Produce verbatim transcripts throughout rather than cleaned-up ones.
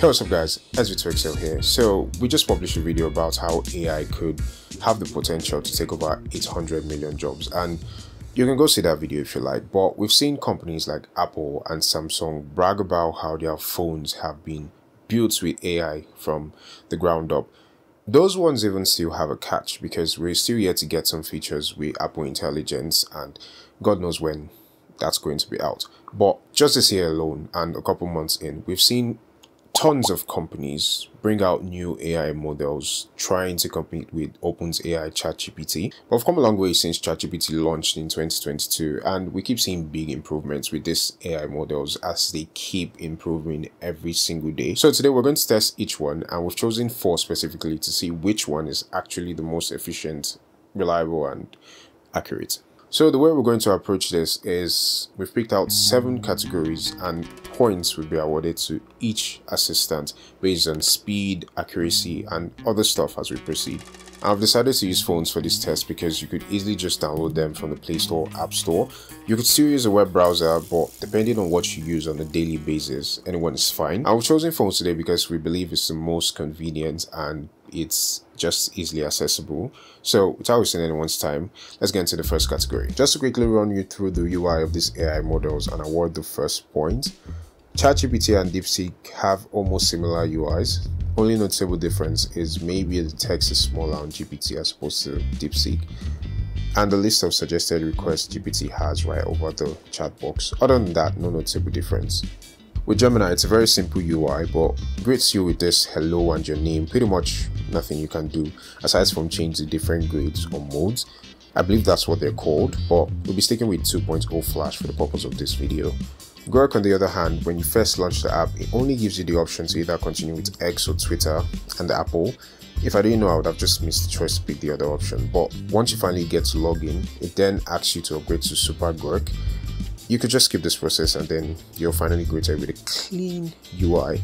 Hey, what's up guys, S V two Excel here. So we just published a video about how A I could have the potential to take over eight hundred million jobs, and you can go see that video if you like. But we've seen companies like Apple and Samsung brag about how their phones have been built with A I from the ground up. Those ones even still have a catch because we're still yet to get some features with Apple Intelligence, and God knows when that's going to be out. But just this year alone and a couple months in, we've seen tons of companies bring out new A I models trying to compete with OpenAI ChatGPT. But we've come a long way since ChatGPT launched in twenty twenty-two, and we keep seeing big improvements with these A I models as they keep improving every single day. So today we're going to test each one, and we've chosen four specifically to see which one is actually the most efficient, reliable, and accurate. So the way we're going to approach this is we've picked out seven categories, and points will be awarded to each assistant based on speed, accuracy, and other stuff as we proceed. I've decided to use phones for this test because you could easily just download them from the Play Store or App Store. You could still use a web browser, but depending on what you use on a daily basis, anyone is fine. I've chosen phones today because we believe it's the most convenient and it's just easily accessible. So without wasting anyone's time, let's get into the first category. Just to quickly run you through the U I of these A I models and award the first point. ChatGPT and DeepSeek have almost similar U Is. Only noticeable difference is maybe the text is smaller on G P T as opposed to DeepSeek, and the list of suggested requests G P T has right over the chat box. Other than that, no noticeable difference. With Gemini, it's a very simple U I, but greets you with this hello and your name. Pretty much nothing you can do aside from change the different grades or modes. I believe that's what they're called, but we'll be sticking with two point oh Flash for the purpose of this video. Grok, on the other hand, when you first launch the app, it only gives you the option to either continue with X or Twitter and Apple. If I didn't know, I would have just missed the choice to pick the other option. But once you finally get to log in, it then asks you to upgrade to Super Grok. You could just skip this process and then you're finally greeted with a clean U I.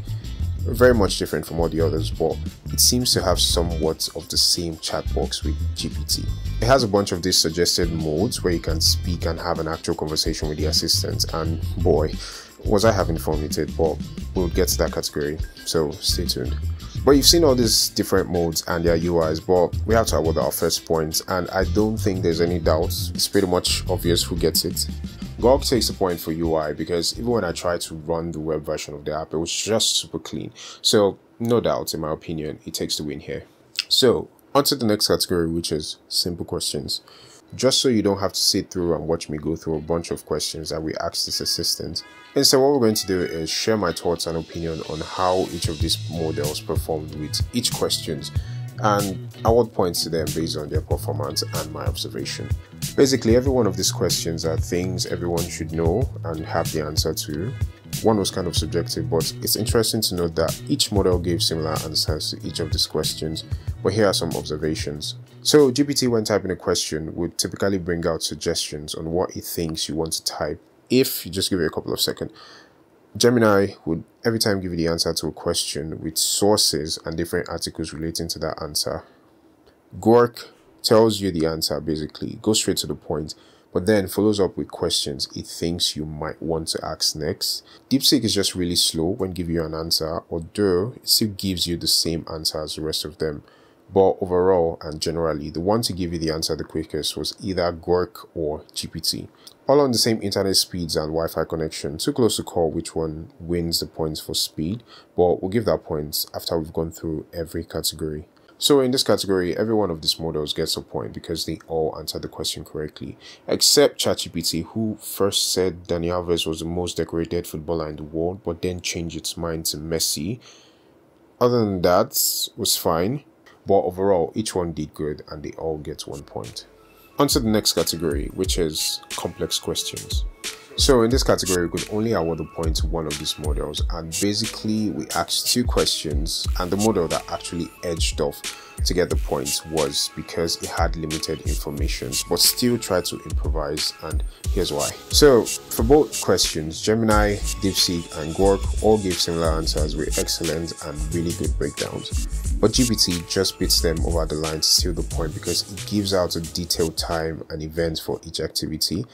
Very much different from all the others, but it seems to have somewhat of the same chat box with G P T. It has a bunch of these suggested modes where you can speak and have an actual conversation with the assistant, and boy, was I having fun with it, but we'll get to that category, so stay tuned. But you've seen all these different modes and their U Is, but we have to award our first point, and I don't think there's any doubt. It's pretty much obvious who gets it. Grok takes a point for U I because even when I tried to run the web version of the app, it was just super clean. So no doubt, in my opinion, it takes the win here. So on to the next category, which is simple questions. Just so you don't have to sit through and watch me go through a bunch of questions that we asked this assistant. And so what we're going to do is share my thoughts and opinion on how each of these models performed with each questions, and award points to them based on their performance and my observation. Basically, every one of these questions are things everyone should know and have the answer to. One was kind of subjective, but it's interesting to note that each model gave similar answers to each of these questions, but here are some observations. So G P T, when typing a question, would typically bring out suggestions on what it thinks you want to type if you just give it a couple of seconds. Gemini would every time give you the answer to a question with sources and different articles relating to that answer. Grok tells you the answer basically, goes straight to the point, but then follows up with questions it thinks you might want to ask next. DeepSeek is just really slow when giving you an answer, although it still gives you the same answer as the rest of them. But overall and generally, the one to give you the answer the quickest was either Grok or G P T. All on the same internet speeds and Wi-Fi connection. Too close to call which one wins the points for speed, but we'll give that points after we've gone through every category. So in this category, every one of these models gets a point because they all answered the question correctly, except ChatGPT, who first said Dani Alves was the most decorated footballer in the world, but then changed its mind to Messi. Other than that, it was fine. But overall, each one did good and they all get one point. On to the next category, which is complex questions. So in this category, we could only award a point to one of these models, and basically we asked two questions, and the model that actually edged off to get the points was because it had limited information but still tried to improvise, and here's why. So for both questions, Gemini, DeepSeek and Grok all gave similar answers with excellent and really good breakdowns, but G P T just beats them over the line to steal the point because it gives out a detailed time and events for each activity,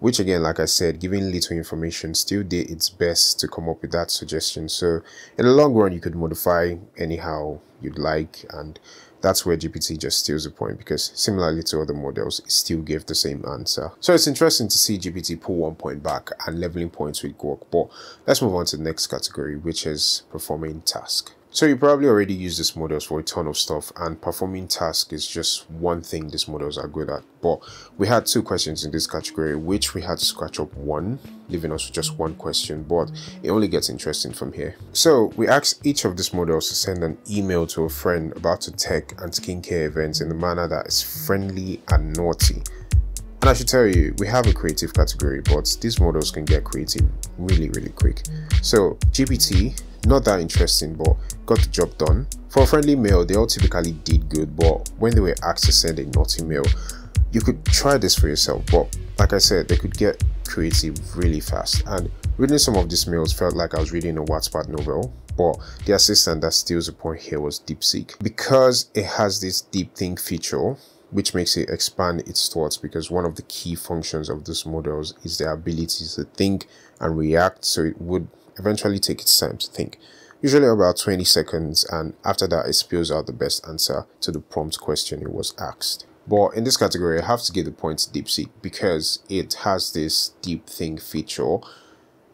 which again, like I said, giving little information still did its best to come up with that suggestion. So in the long run, you could modify anyhow you'd like, and that's where G P T just steals the point, because similarly to other models, it still gave the same answer. So it's interesting to see G P T pull one point back and leveling points with Grok. But let's move on to the next category, which is performing tasks. So you probably already use these models for a ton of stuff, and performing tasks is just one thing these models are good at. But we had two questions in this category, which we had to scratch up one, leaving us with just one question, but it only gets interesting from here. So we asked each of these models to send an email to a friend about the tech and skincare events in a manner that is friendly and naughty. And I should tell you, we have a creative category, but these models can get creative really, really quick. So G P T, not that interesting, but got the job done. For a friendly mail, they all typically did good, but when they were asked to send a naughty mail, you could try this for yourself. But like I said, they could get creative really fast. And reading some of these mails felt like I was reading a Wattpad novel. But the assistant that steals the point here was DeepSeek, because it has this Deep Think feature, which makes it expand its thoughts, because one of the key functions of these models is their ability to think and react. So it would eventually take its time to think, usually about twenty seconds, and after that it spills out the best answer to the prompt question it was asked. But in this category, I have to give the point to DeepSeek because it has this Deep Think feature,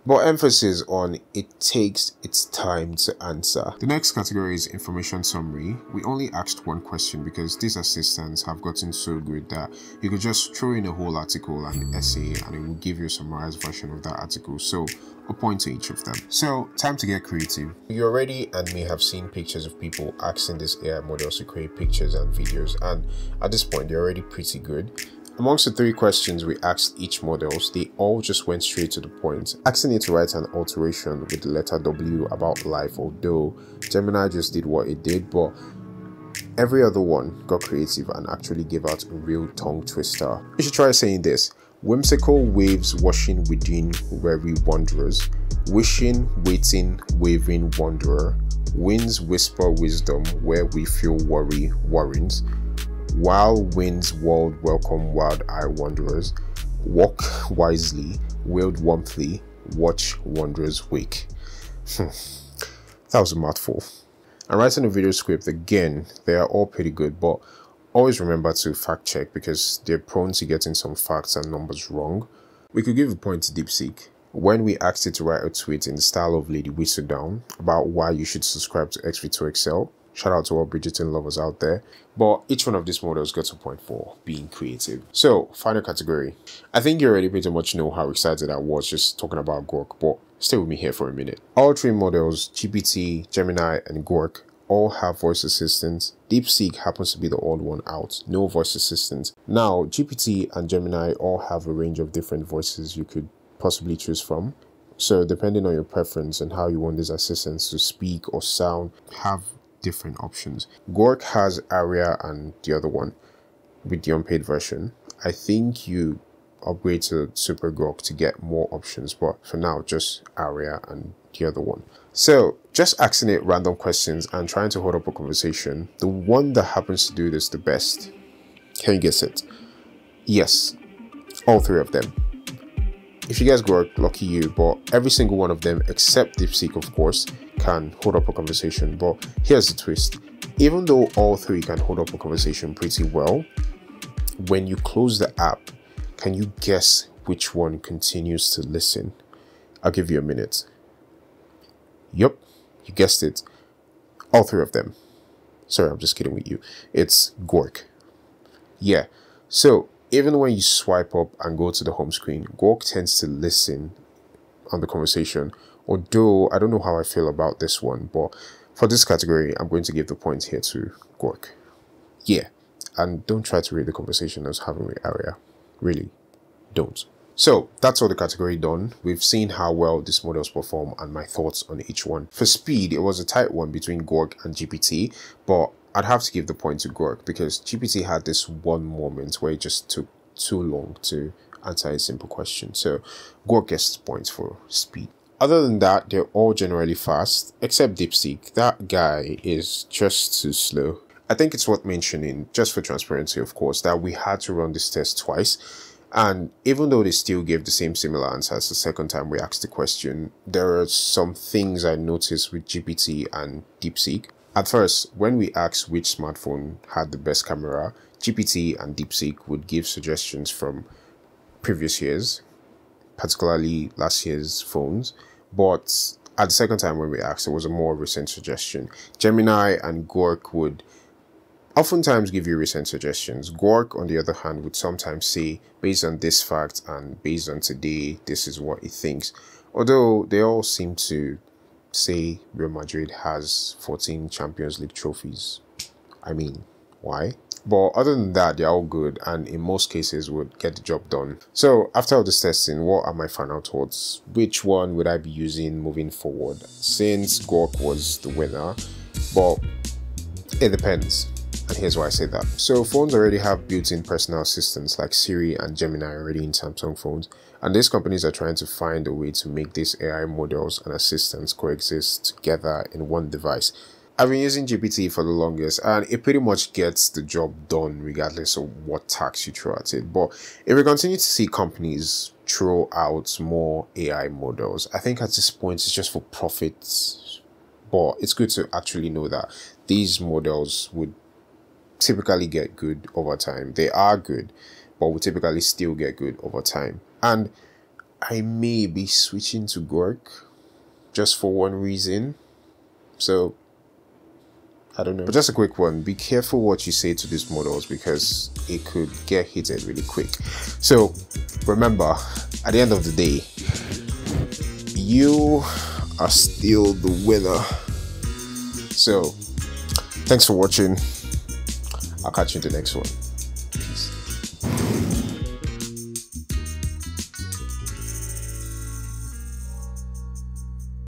but emphasis on it takes its time to answer. The next category is information summary. We only asked one question because these assistants have gotten so good that you could just throw in a whole article and essay and it will give you a summarized version of that article. So a point to each of them. So time to get creative. You already and may have seen pictures of people asking this A I models to create pictures and videos, and at this point they're already pretty good. Amongst the three questions we asked each models, they all just went straight to the point, asking it to write an alteration with the letter W about life, although Gemini just did what it did, but every other one got creative and actually gave out a real tongue twister. You should try saying this: whimsical waves washing within weary wanderers, wishing, waiting, waving wanderer, winds whisper wisdom where we feel worry warrens, wild winds world welcome wild eye wanderers, walk wisely, wield warmthly, watch wanderers wake. That was a mouthful. And writing a video script, again, they are all pretty good, but always remember to fact check because they're prone to getting some facts and numbers wrong. We could give a point to DeepSeek when we asked it to write a tweet in the style of Lady Whistledown about why you should subscribe to X V two X L. Shout out to all Bridgerton lovers out there. But each one of these models got a point for being creative. So, final category. I think you already pretty much know how excited I was just talking about Grok, but stay with me here for a minute. All three models, G P T, Gemini, and Grok, all have voice assistants. DeepSeek happens to be the odd one out, no voice assistant. Now, G P T and Gemini all have a range of different voices you could possibly choose from. So, depending on your preference and how you want these assistants to speak or sound, have different options. Grok has Aria and the other one with the unpaid version. I think you upgrade to Super Grok to get more options, but for now, just Aria and the other one. So just asking it random questions and trying to hold up a conversation, the one that happens to do this the best, can you guess it? Yes, all three of them. If you guys Grok, lucky you, but every single one of them, except DeepSeek of course, can hold up a conversation. But here's the twist: even though all three can hold up a conversation pretty well, when you close the app, can you guess which one continues to listen? I'll give you a minute. Yep, you guessed it, all three of them. Sorry, I'm just kidding with you, it's Grok. Yeah, so even when you swipe up and go to the home screen, Grok tends to listen on the conversation. Although I don't know how I feel about this one, but for this category, I'm going to give the point here to Grok. Yeah, and don't try to read the conversation I was having with Aria. Really, don't. So that's all the category done. We've seen how well these models perform and my thoughts on each one. For speed, it was a tight one between Grok and G P T, but I'd have to give the point to Grok because G P T had this one moment where it just took too long to answer a simple question. So Grok gets points for speed. Other than that, they're all generally fast, except DeepSeek. That guy is just too slow. I think it's worth mentioning, just for transparency, of course, that we had to run this test twice. And even though they still gave the same similar answers the second time we asked the question, there are some things I noticed with G P T and DeepSeek. At first, when we asked which smartphone had the best camera, G P T and DeepSeek would give suggestions from previous years, particularly last year's phones. But at the second time when we asked, there was a more recent suggestion. Gemini and Grok would oftentimes give you recent suggestions. Grok, on the other hand, would sometimes say, based on this fact and based on today, this is what it thinks. Although they all seem to say Real Madrid has fourteen Champions League trophies. I mean, why? But other than that, they're all good and in most cases would get the job done. So after all this testing, what are my final thoughts? Which one would I be using moving forward? Since Grok was the winner, but it depends. And here's why I say that. So phones already have built-in personal assistants like Siri and Gemini already in Samsung phones. And these companies are trying to find a way to make these A I models and assistants coexist together in one device. I've been using G P T for the longest and it pretty much gets the job done regardless of what tax you throw at it. But if we continue to see companies throw out more A I models, I think at this point it's just for profits. But it's good to actually know that these models would typically get good over time. They are good, but we typically still get good over time. And I may be switching to Grok just for one reason. So I don't know. But just a quick one. Be careful what you say to these models because it could get heated really quick. So remember, at the end of the day, you are still the winner. So thanks for watching. I'll catch you in the next one.